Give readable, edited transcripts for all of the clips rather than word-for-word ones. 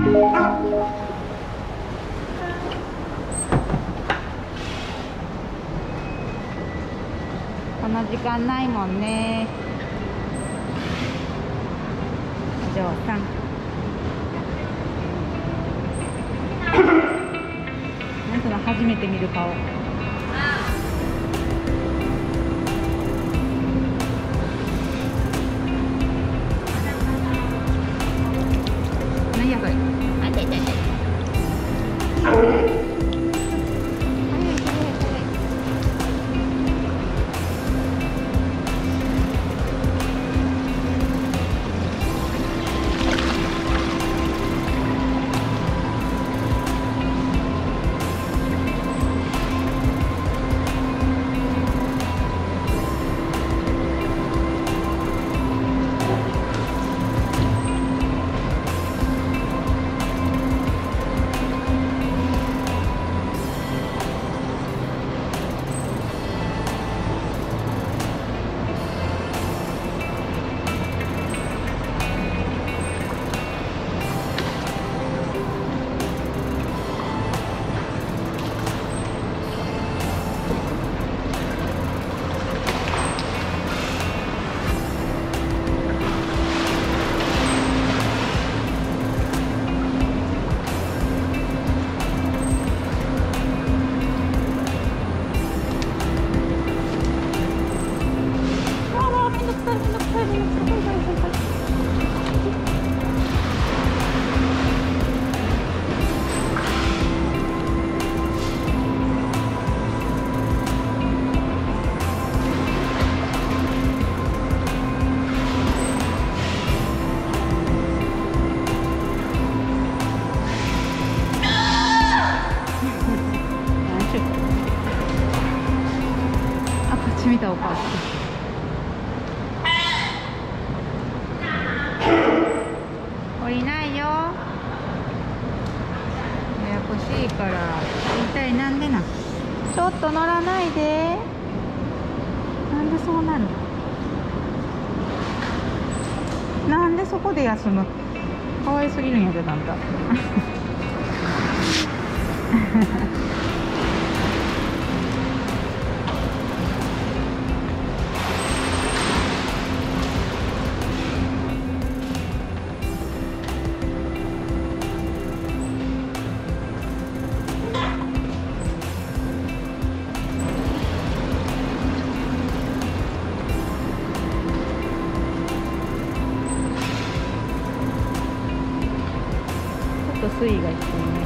この時間ないもんね。お嬢さん。なんその初めて見る顔。なんでそこで休む？かわいすぎるんやけど、あんた。水位が低いね。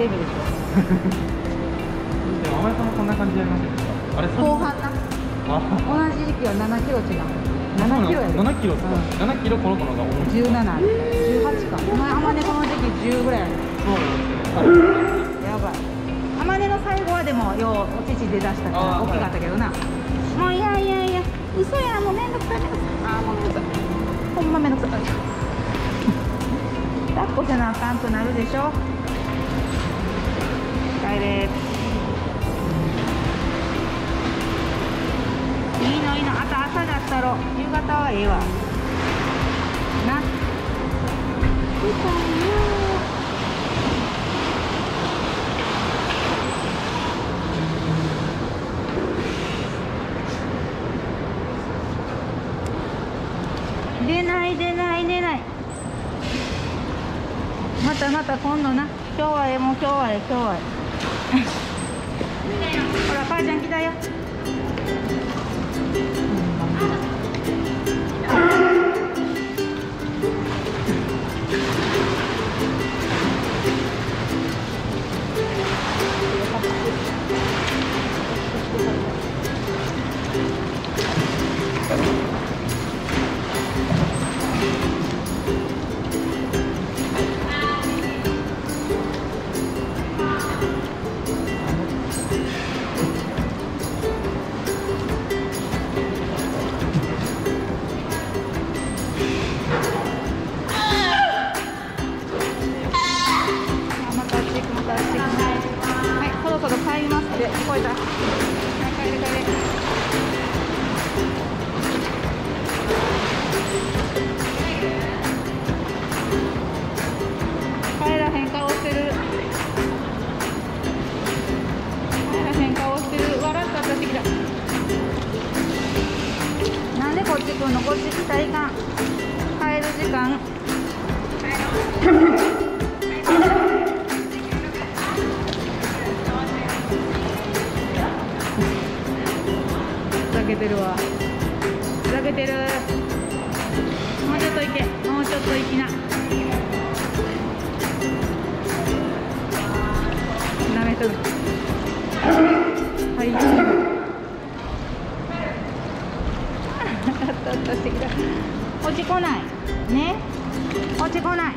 デブでしょ。でも甘えさんもこんな感じでやりますよね。あれ後半な。同じ時期は7キロ違う。7キロやで。7キロ。7キロこの子のが重い。17。18か。お前あまねこの時期10ぐらいやで。そうなんですね。やばい。あまねの最後はでもようお乳出だしたから大きかったけどな。もういやいやいや。嘘やもうめんどくさいめんどくさい。あもうめんどくさい。ほんまめんどくさい。抱っこせなあかんとなるでしょ。いいのいいの、あと朝だったろ、夕方はええわな。出ない出ない出ない。またまた今度な。今日はええ、もう今日はええ、今日はええ。ほら、母ちゃん来たよ。さん、帰る時間。ふざけてるわ。ふざけてる。もうちょっと行け。もうちょっと行きな。 はい落ちこないね、落ちこない、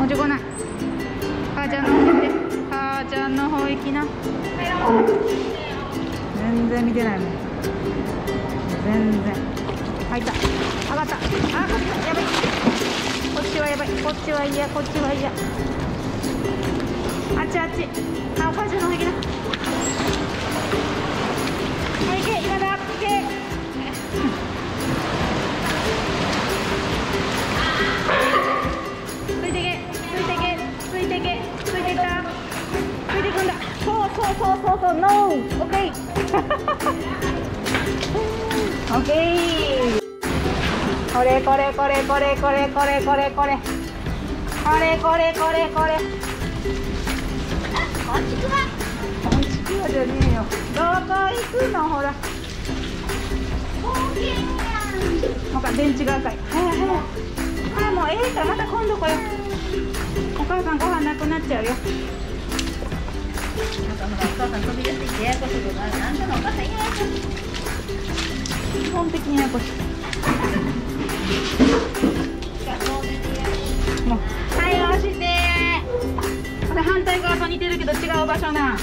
落ちこない。母ちゃんの方行って、母ちゃんの方行きな。全然見てないもん。全然入った、上がった、あ、やばい。こっちはやばい、こっちは嫌、こっちは嫌。 あっちあっち、あ、お母ちゃんの方行けな。はい、行け、今だ、行け。ついてけ、ついてけ、ついてけ、ついていった。ついてくんだ。そう、ノー、オッケー。オッケー。これ。 こんちくわじゃねえよ。どこ行くの、ほら。なんか電池が赤い。早い。もうええから、また今度来よう。お母さんご飯なくなっちゃうよ。なんかほら、お母さん飛び出してきてややこしいことある。あんたのお母さんややこしい。基本的にややこしい。もう。はい、押して。 反対側と似てるけど違う場所な。